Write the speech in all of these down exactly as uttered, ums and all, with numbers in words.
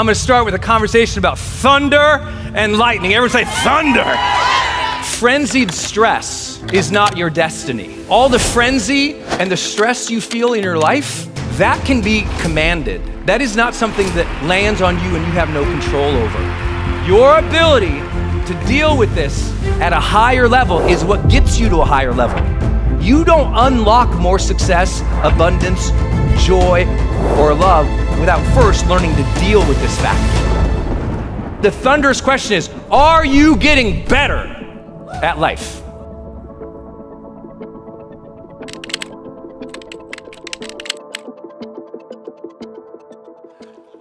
I'm going to start with a conversation about thunder and lightning. Everyone say thunder. Frenzied stress is not your destiny. All the frenzy and the stress you feel in your life, that can be commanded. That is not something that lands on you and you have no control over. Your ability to deal with this at a higher level is what gets you to a higher level. You don't unlock more success, abundance, joy, or love without first learning to deal with this factor. The thunderous question is, are you getting better at life?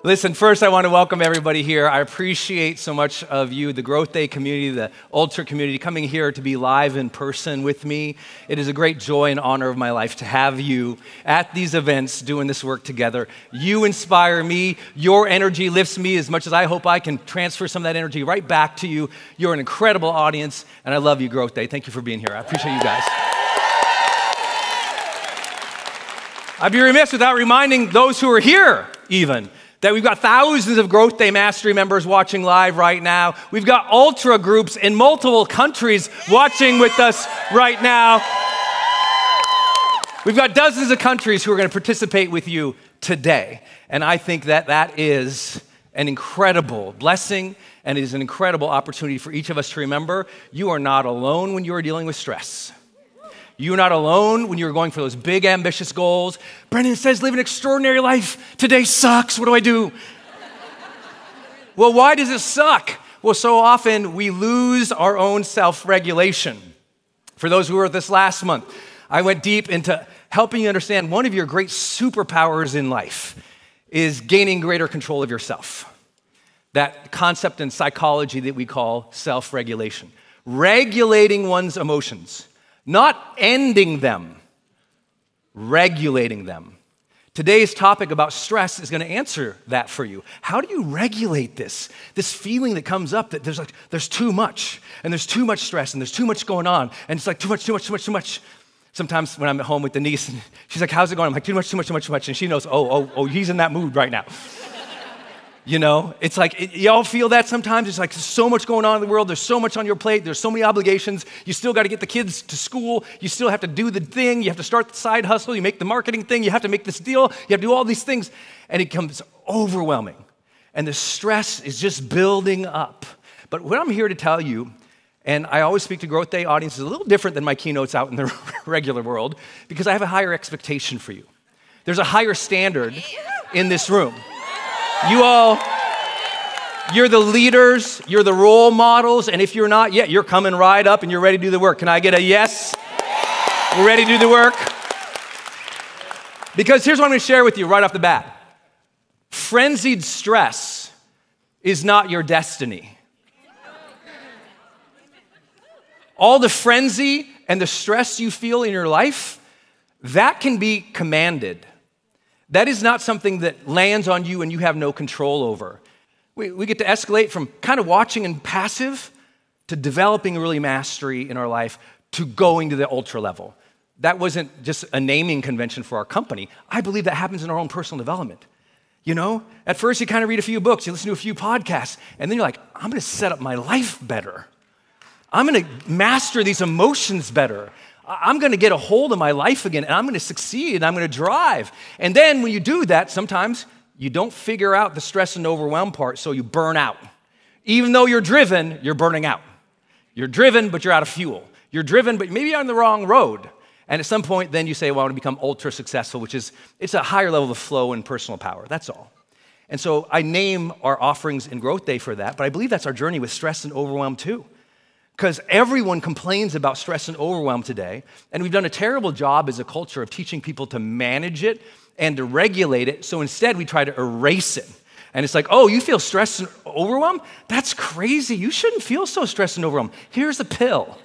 Listen, first I want to welcome everybody here. I appreciate so much of you, the Growth Day community, the ULTRA community, coming here to be live in person with me. It is a great joy and honor of my life to have you at these events doing this work together. You inspire me. Your energy lifts me as much as I hope I can transfer some of that energy right back to you. You're an incredible audience, and I love you, Growth Day. Thank you for being here. I appreciate you guys. I'd be remiss without reminding those who are here, even, that we've got thousands of Growth Day Mastery members watching live right now. We've got ULTRA groups in multiple countries watching with us right now. We've got dozens of countries who are going to participate with you today. And I think that that is an incredible blessing, and it is an incredible opportunity for each of us to remember you are not alone when you are dealing with stress. You're not alone when you're going for those big, ambitious goals. Brendon says, live an extraordinary life. Today sucks. What do I do? Well, why does it suck? Well, so often we lose our own self-regulation. For those who were with us last month, I went deep into helping you understand one of your great superpowers in life is gaining greater control of yourself. That concept in psychology that we call self-regulation. Regulating one's emotions. Not ending them, regulating them. Today's topic about stress is going to answer that for you. How do you regulate this? This feeling that comes up that there's like, there's too much, and there's too much stress, and there's too much going on, and it's like too much, too much, too much, too much. Sometimes when I'm at home with the niece, and she's like, how's it going? I'm like, too much, too much, too much, too much. And she knows, oh, oh, oh, he's in that mood right now. You know, it's like, y'all feel that sometimes? It's like, there's so much going on in the world. There's so much on your plate. There's so many obligations. You still got to get the kids to school. You still have to do the thing. You have to start the side hustle. You make the marketing thing. You have to make this deal. You have to do all these things. And it becomes overwhelming. And the stress is just building up. But what I'm here to tell you, and I always speak to Growth Day audiences a little different than my keynotes out in the regular world, because I have a higher expectation for you. There's a higher standard in this room. You all, you're the leaders, you're the role models, and if you're not yet, you're coming right up and you're ready to do the work. Can I get a yes? We're ready to do the work? Because here's what I'm going to share with you right off the bat. Frenzied stress is not your destiny. All the frenzy and the stress you feel in your life, that can be commanded. That is not something that lands on you and you have no control over. We, we get to escalate from kind of watching and passive to developing really mastery in our life to going to the ULTRA level. That wasn't just a naming convention for our company. I believe that happens in our own personal development. You know, at first you kind of read a few books, you listen to a few podcasts, and then you're like, I'm going to set up my life better. I'm going to master these emotions better. I'm going to get a hold of my life again, and I'm going to succeed, and I'm going to drive. And then when you do that, sometimes you don't figure out the stress and overwhelm part, so you burn out. Even though you're driven, you're burning out. You're driven, but you're out of fuel. You're driven, but maybe you're on the wrong road. And at some point, then you say, well, I want to become ultra successful, which is, it's a higher level of flow and personal power. That's all. And so I name our offerings in Growth Day for that, but I believe that's our journey with stress and overwhelm too. Because everyone complains about stress and overwhelm today, and we've done a terrible job as a culture of teaching people to manage it and to regulate it, so instead we try to erase it. And it's like, oh, you feel stressed and overwhelmed? That's crazy. You shouldn't feel so stressed and overwhelmed. Here's a pill.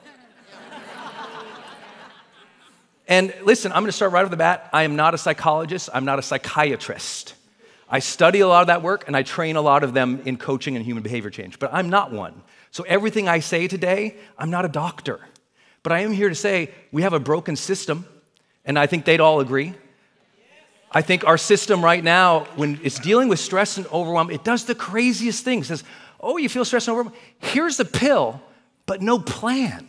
And listen, I'm going to start right off the bat. I am not a psychologist. I'm not a psychiatrist. I study a lot of that work, and I train a lot of them in coaching and human behavior change, but I'm not one. So everything I say today, I'm not a doctor, but I am here to say we have a broken system, and I think they'd all agree. I think our system right now, when it's dealing with stress and overwhelm, it does the craziest thing. It says, oh, you feel stressed and overwhelmed? Here's the pill, but no plan.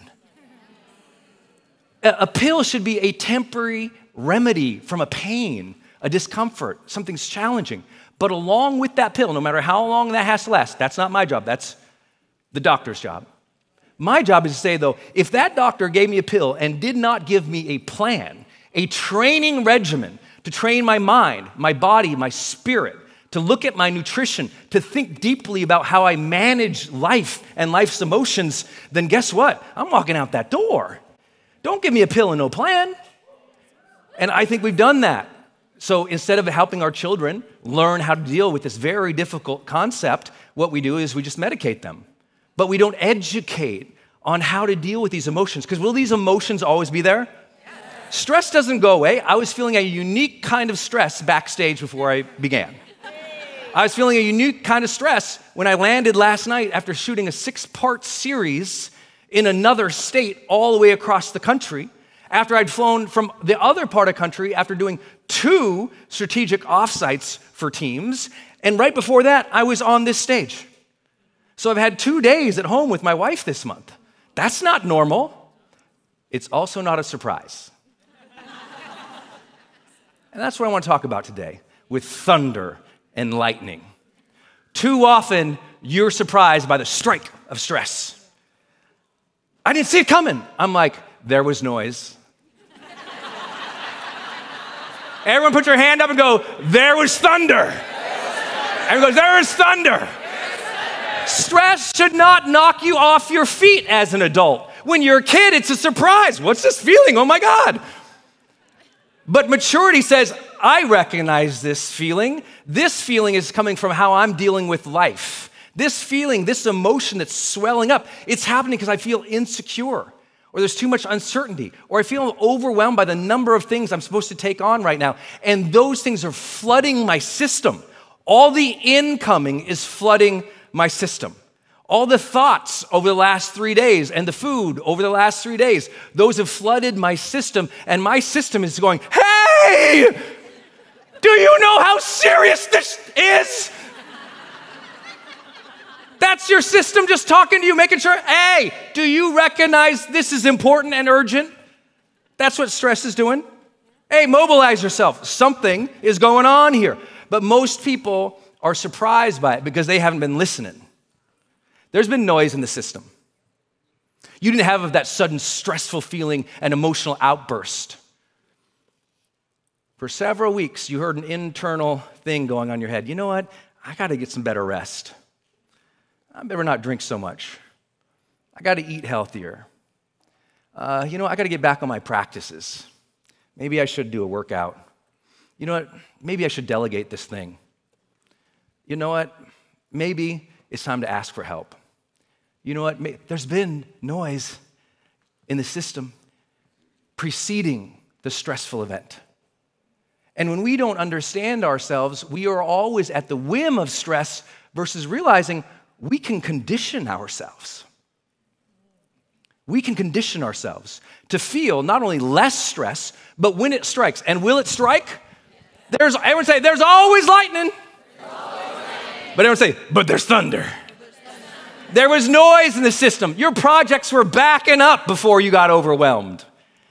A pill should be a temporary remedy from a pain, a discomfort, something's challenging. But along with that pill, no matter how long that has to last, that's not my job, that's the doctor's job. My job is to say, though, if that doctor gave me a pill and did not give me a plan, a training regimen to train my mind, my body, my spirit, to look at my nutrition, to think deeply about how I manage life and life's emotions, then guess what? I'm walking out that door. Don't give me a pill and no plan. And I think we've done that. So instead of helping our children learn how to deal with this very difficult concept, what we do is we just medicate them. But we don't educate on how to deal with these emotions. Because will these emotions always be there? Yes. Stress doesn't go away. I was feeling a unique kind of stress backstage before I began. I was feeling a unique kind of stress when I landed last night after shooting a six-part series in another state all the way across the country, after I'd flown from the other part of the country after doing two strategic offsites for teams, and right before that, I was on this stage. So I've had two days at home with my wife this month. That's not normal. It's also not a surprise. And that's what I want to talk about today, with thunder and lightning. Too often, you're surprised by the strike of stress. I didn't see it coming. I'm like, there was noise. Everyone put your hand up and go, there was thunder. Everyone goes, there was thunder. Stress should not knock you off your feet as an adult. When you're a kid, it's a surprise. What's this feeling? Oh my God. But maturity says, I recognize this feeling. This feeling is coming from how I'm dealing with life. This feeling, this emotion that's swelling up, it's happening because I feel insecure, or there's too much uncertainty, or I feel overwhelmed by the number of things I'm supposed to take on right now, and those things are flooding my system. All the incoming is flooding my system. All the thoughts over the last three days and the food over the last three days, those have flooded my system, and my system is going, hey, do you know how serious this is? That's your system just talking to you, making sure, hey, do you recognize this is important and urgent? That's what stress is doing. Hey, mobilize yourself. Something is going on here. But most people are surprised by it because they haven't been listening. There's been noise in the system. You didn't have that sudden stressful feeling and emotional outburst. For several weeks, you heard an internal thing going on in your head. You know what? I got to get some better rest. I better not drink so much. I got to eat healthier. Uh, you know, I got to get back on my practices. Maybe I should do a workout. You know what? Maybe I should delegate this thing. You know what? Maybe it's time to ask for help. You know what? There's been noise in the system preceding the stressful event. And when we don't understand ourselves, we are always at the whim of stress versus realizing, we can condition ourselves. We can condition ourselves to feel not only less stress, but when it strikes. And will it strike? There's, everyone say, there's always lightning. There's always lightning. But everyone say, but there's thunder. There's thunder. There was noise in the system. Your projects were backing up before you got overwhelmed.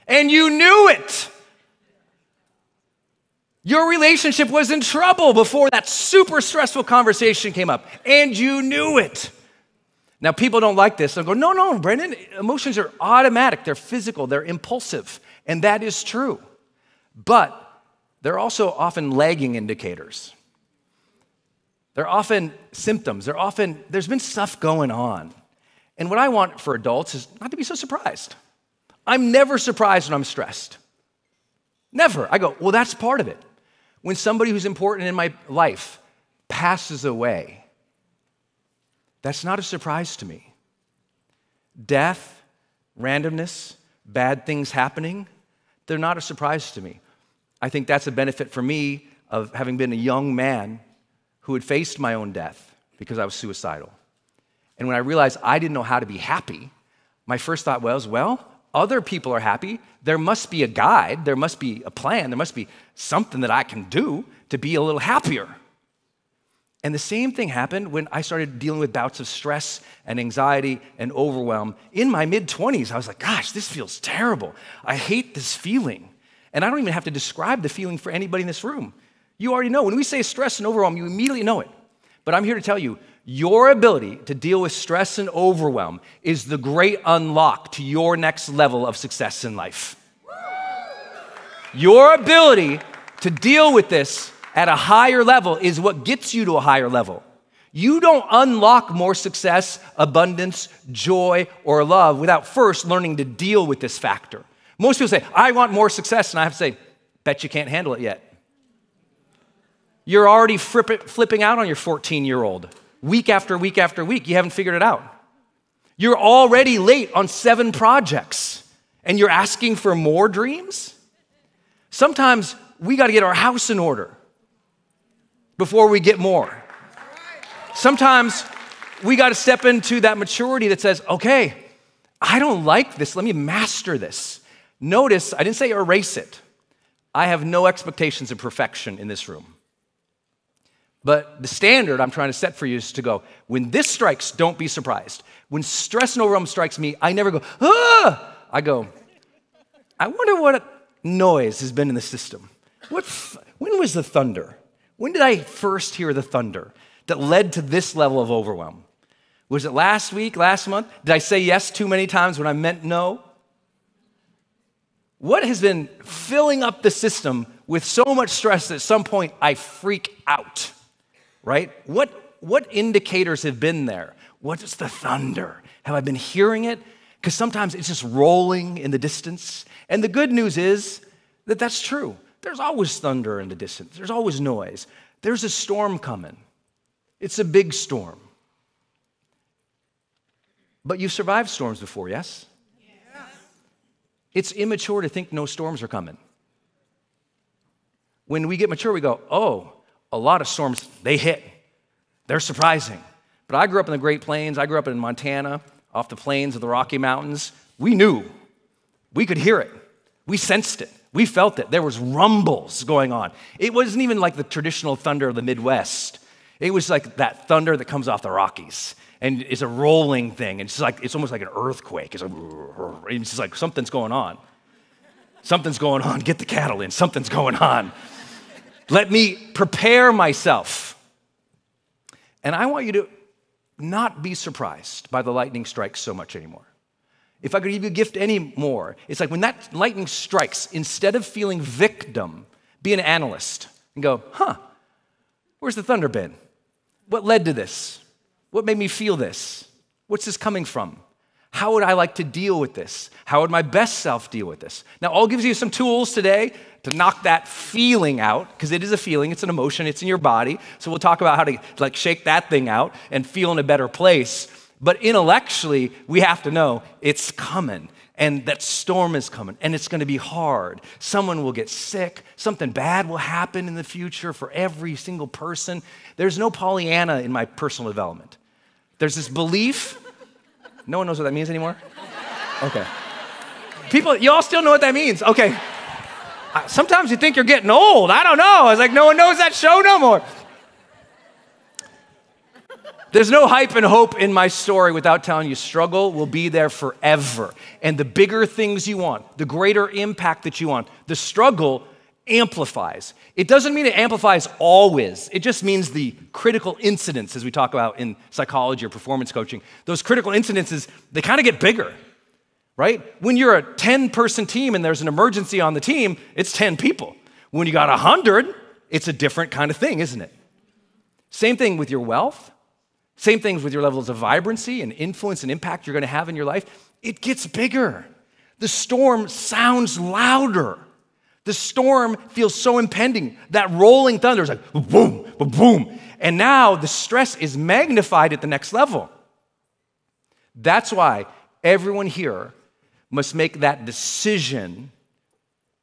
And you knew it. Your relationship was in trouble before that super stressful conversation came up, and you knew it. Now, people don't like this. They'll go, no, no, Brendon, emotions are automatic. They're physical. They're impulsive, and that is true. But they're also often lagging indicators. They're often symptoms. They're often, there's been stuff going on. And what I want for adults is not to be so surprised. I'm never surprised when I'm stressed. Never. I go, well, that's part of it. When somebody who's important in my life passes away, that's not a surprise to me. Death, randomness, bad things happening, they're not a surprise to me. I think that's a benefit for me of having been a young man who had faced my own death because I was suicidal. And when I realized I didn't know how to be happy, my first thought was, well, other people are happy, there must be a guide, there must be a plan, there must be something that I can do to be a little happier. And the same thing happened when I started dealing with bouts of stress and anxiety and overwhelm. In my mid twenties, I was like, gosh, this feels terrible. I hate this feeling. And I don't even have to describe the feeling for anybody in this room. You already know. When we say stress and overwhelm, you immediately know it. But I'm here to tell you, your ability to deal with stress and overwhelm is the great unlock to your next level of success in life. Your ability to deal with this at a higher level is what gets you to a higher level. You don't unlock more success, abundance, joy, or love without first learning to deal with this factor. Most people say, I want more success, and I have to say, bet you can't handle it yet. You're already flipping out on your fourteen-year-old week after week after week. You haven't figured it out. You're already late on seven projects, and you're asking for more dreams? Sometimes we got to get our house in order before we get more. Sometimes we got to step into that maturity that says, okay, I don't like this. Let me master this. Notice, I didn't say erase it. I have no expectations of perfection in this room. But the standard I'm trying to set for you is to go, when this strikes, don't be surprised. When stress and overwhelm strikes me, I never go, ah! I go, I wonder what noise has been in the system. What, when was the thunder? When did I first hear the thunder that led to this level of overwhelm? Was it last week, last month? Did I say yes too many times when I meant no? What has been filling up the system with so much stress that at some point I freak out, right? What, what indicators have been there? What's the thunder? Have I been hearing it? Because sometimes it's just rolling in the distance. And the good news is that that's true. There's always thunder in the distance. There's always noise. There's a storm coming. It's a big storm. But you've survived storms before, yes? Yes. It's immature to think no storms are coming. When we get mature, we go, oh, a lot of storms, they hit. They're surprising. But I grew up in the Great Plains. I grew up in Montana, off the plains of the Rocky Mountains. We knew. We could hear it. We sensed it. We felt it. There was rumbles going on. It wasn't even like the traditional thunder of the Midwest. It was like that thunder that comes off the Rockies, and it's a rolling thing. And it's like it's almost like an earthquake. It's like, it's just like something's going on. Something's going on. Get the cattle in. Something's going on. Let me prepare myself. And I want you to not be surprised by the lightning strikes so much anymore. If I could give you a gift anymore, it's like when that lightning strikes, instead of feeling victim, be an analyst and go, huh, where's the thunder been? What led to this? What made me feel this? What's this coming from? How would I like to deal with this? How would my best self deal with this? Now, all gives you some tools today to knock that feeling out, because it is a feeling, it's an emotion, it's in your body. So we'll talk about how to like shake that thing out and feel in a better place. But intellectually, we have to know it's coming, and that storm is coming, and it's going to be hard. Someone will get sick. Something bad will happen in the future for every single person. There's no Pollyanna in my personal development. There's this belief. No one knows what that means anymore? Okay. People, y'all still know what that means. Okay. Sometimes you think you're getting old. I don't know. I was like, no one knows that show no more. There's no hype and hope in my story without telling you struggle will be there forever. And the bigger things you want, the greater impact that you want, the struggle amplifies. It doesn't mean it amplifies always. It just means the critical incidents, as we talk about in psychology or performance coaching, those critical incidences, they kind of get bigger, right? When you're a ten-person team and there's an emergency on the team, it's ten people. When you got a hundred, it's a different kind of thing, isn't it? Same thing with your wealth. Same things with your levels of vibrancy and influence and impact you're going to have in your life. It gets bigger. The storm sounds louder. The storm feels so impending. That rolling thunder is like boom, boom. And now the stress is magnified at the next level. That's why everyone here must make that decision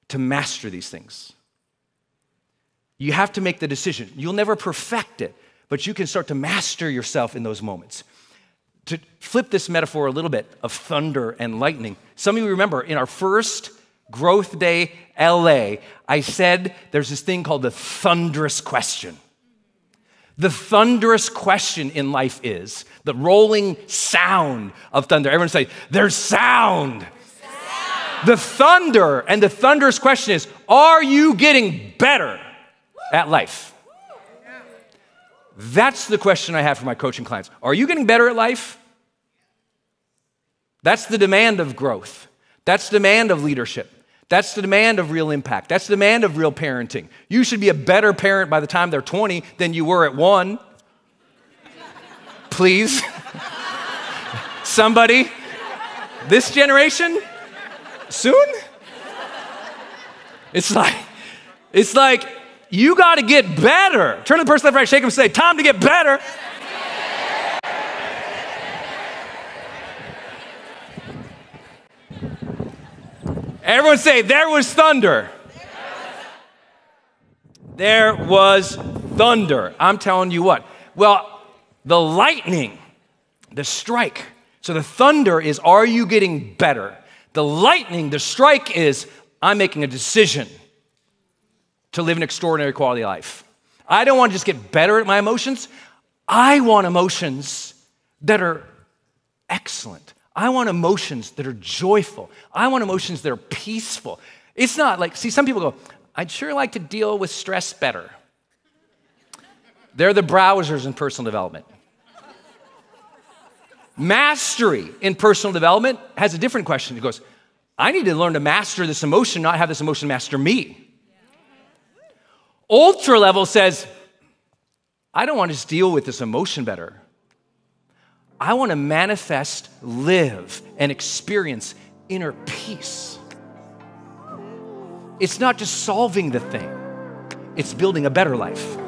to master these things. You have to make the decision. You'll never perfect it, but you can start to master yourself in those moments. to flip this metaphor a little bit of thunder and lightning, some of you remember in our first Growth Day L A, I said there's this thing called the thunderous question. The thunderous question in life is the rolling sound of thunder. Everyone say, there's sound. There's sound. The thunder and the thunderous question is, are you getting better at life? That's the question I have for my coaching clients. Are you getting better at life? That's the demand of growth. That's the demand of leadership. That's the demand of real impact. That's the demand of real parenting. You should be a better parent by the time they're twenty than you were at one. Please. Somebody. This generation? Soon? It's like, it's like you got to get better. Turn to the person left, right, shake them, and say, time to get better. Everyone say, there was thunder. There was thunder. I'm telling you what. Well, the lightning, the strike. So the thunder is, are you getting better? The lightning, the strike is, I'm making a decision to live an extraordinary quality life. I don't want to just get better at my emotions. I want emotions that are excellent. I want emotions that are joyful. I want emotions that are peaceful. It's not like, see, some people go, I'd sure like to deal with stress better. They're the browsers in personal development. Mastery in personal development has a different question. It goes, I need to learn to master this emotion, not have this emotion master me. Ultra level says, I don't want to just deal with this emotion better. I want to manifest, live, and experience inner peace. It's not just solving the thing, it's building a better life.